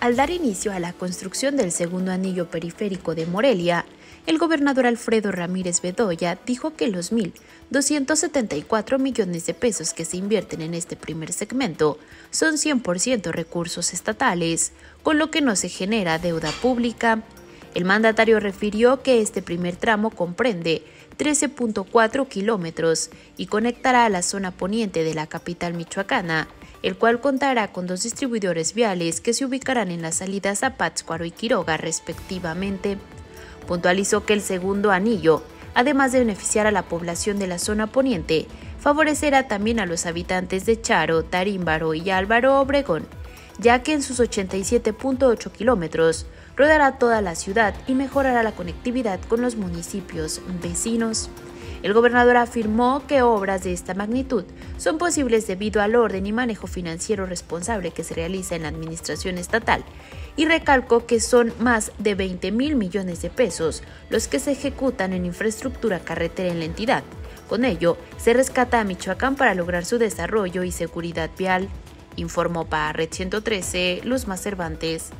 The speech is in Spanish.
Al dar inicio a la construcción del segundo anillo periférico de Morelia, el gobernador Alfredo Ramírez Bedolla dijo que los 1.274 millones de pesos que se invierten en este primer segmento son 100% recursos estatales, con lo que no se genera deuda pública. El mandatario refirió que este primer tramo comprende 13.4 kilómetros y conectará a la zona poniente de la capital michoacana, el cual contará con 2 distribuidores viales que se ubicarán en las salidas a Pátzcuaro y Quiroga respectivamente. Puntualizó que el segundo anillo, además de beneficiar a la población de la zona poniente, favorecerá también a los habitantes de Charo, Tarímbaro y Álvaro Obregón, ya que en sus 87.8 kilómetros rodará toda la ciudad y mejorará la conectividad con los municipios vecinos. El gobernador afirmó que obras de esta magnitud son posibles debido al orden y manejo financiero responsable que se realiza en la administración estatal, y recalcó que son más de 20.000 millones de pesos los que se ejecutan en infraestructura carretera en la entidad. Con ello, se rescata a Michoacán para lograr su desarrollo y seguridad vial. Informó para Red-113, Luzma Cervantes.